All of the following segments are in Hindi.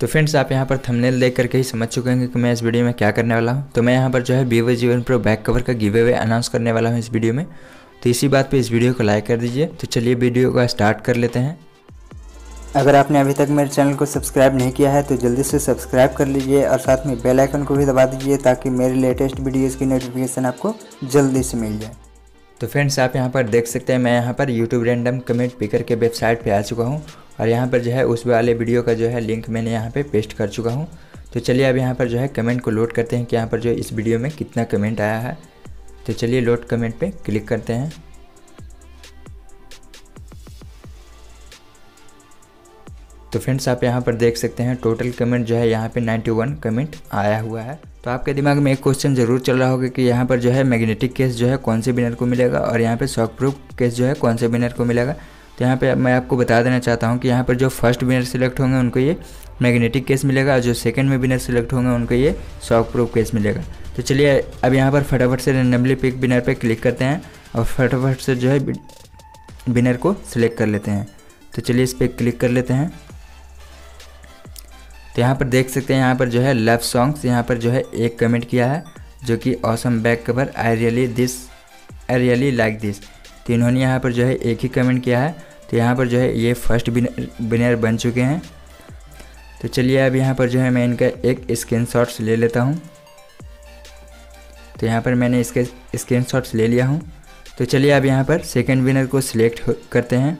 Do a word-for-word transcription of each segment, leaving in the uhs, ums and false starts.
तो फ्रेंड्स आप यहाँ पर थंबनेल देख करके ही समझ चुके होंगे कि मैं इस वीडियो में क्या करने वाला हूँ। तो मैं यहाँ पर जो है Vivo Z one Pro back cover का गिव अवे अनाउंस करने वाला हूँ इस वीडियो में, तो इसी बात पे इस वीडियो को लाइक कर दीजिए। तो चलिए वीडियो का स्टार्ट कर लेते हैं। अगर आपने अभी तक मेरे चैनल को सब्सक्राइब नहीं किया है तो जल्दी से सब्सक्राइब कर लीजिए और साथ में बेल आइकन को भी दबा दीजिए ताकि मेरे लेटेस्ट वीडियोज़ की नोटिफिकेशन आपको जल्दी से मिल जाए। तो फ्रेंड्स आप यहाँ पर देख सकते हैं मैं यहाँ पर यूट्यूब रैंडम कमेंट पिकर के वेबसाइट पे आ चुका हूँ और यहाँ पर जो है उस वाले वीडियो का जो है लिंक मैंने यहाँ पे पेस्ट कर चुका हूँ। तो चलिए अब यहाँ पर जो है कमेंट को लोड करते हैं कि यहाँ पर जो इस वीडियो में कितना कमेंट आया है। तो चलिए लोड कमेंट पे क्लिक करते हैं। तो फ्रेंड्स आप यहाँ पर देख सकते हैं टोटल कमेंट जो है यहाँ पे इक्यानवे कमेंट आया हुआ है। तो आपके दिमाग में एक क्वेश्चन ज़रूर चल रहा होगा कि यहाँ पर जो है मैग्नेटिक केस जो है कौन से विनर को मिलेगा और यहाँ पे शॉक प्रूफ केस जो है कौन से विनर को मिलेगा। तो यहाँ पे मैं आपको बता देना चाहता हूँ कि यहाँ पर जो फर्स्ट विनर सिलेक्ट होंगे उनको ये मैग्नेटिक केस मिलेगा और जो सेकेंड में विनर सिलेक्ट होंगे उनको ये शॉक प्रूफ केस मिलेगा। तो चलिए अब यहाँ पर फटाफट से रैंडमली पिक विनर पर क्लिक करते हैं और फटाफट से जो है विनर को सिलेक्ट कर लेते हैं। तो चलिए इस पर क्लिक कर लेते हैं। तो यहाँ पर देख सकते हैं यहाँ पर जो है लव सॉन्ग्स यहाँ पर जो है एक कमेंट किया है जो कि awesome back cover I really this I really like this. तो इन्होंने यहाँ पर जो है एक ही कमेंट किया है। तो यहाँ पर जो है ये फर्स्ट विनर बन चुके हैं। तो चलिए अब यहाँ पर जो है मैं इनका एक स्क्रीनशॉट्स ले लेता हूँ। तो यहाँ पर मैंने इसके स्क्रीनशॉट्स ले लिया हूँ। तो चलिए अब यहाँ पर सेकेंड विनर को सिलेक्ट करते हैं।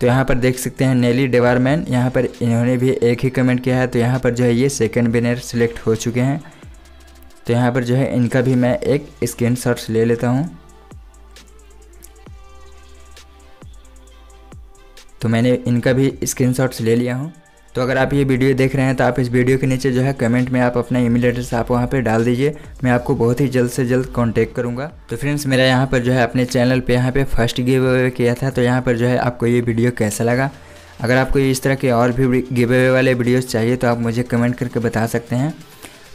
तो यहाँ पर देख सकते हैं नेली डेवारमैन यहाँ पर इन्होंने भी एक ही कमेंट किया है। तो यहाँ पर जो है ये सेकंड विनर सिलेक्ट हो चुके हैं। तो यहाँ पर जो है इनका भी मैं एक स्क्रीनशॉट ले लेता हूँ। तो मैंने इनका भी स्क्रीनशॉट ले लिया हूँ। तो अगर आप ये वीडियो देख रहे हैं तो आप इस वीडियो के नीचे जो है कमेंट में आप अपना ईमेल एड्रेस आप वहाँ पे डाल दीजिए। मैं आपको बहुत ही जल्द से जल्द कांटेक्ट करूँगा। तो फ्रेंड्स मेरा यहाँ पर जो है अपने चैनल पे यहाँ पे फर्स्ट गिव अवे किया था। तो यहाँ पर जो है आपको ये वीडियो कैसा लगा। अगर आपको इस तरह के और भी गिव अवे वाले वीडियोज़ चाहिए तो आप मुझे कमेंट करके बता सकते हैं।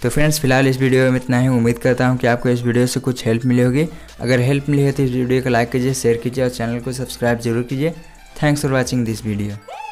तो फ्रेंड्स फिलहाल इस वीडियो में इतना ही। उम्मीद करता हूँ कि आपको इस वीडियो से कुछ हेल्प मिली होगी। अगर हेल्प मिली है तो इस वीडियो को लाइक कीजिए, शेयर कीजिए और चैनल को सब्सक्राइब जरूर कीजिए। Thanks for watching this video.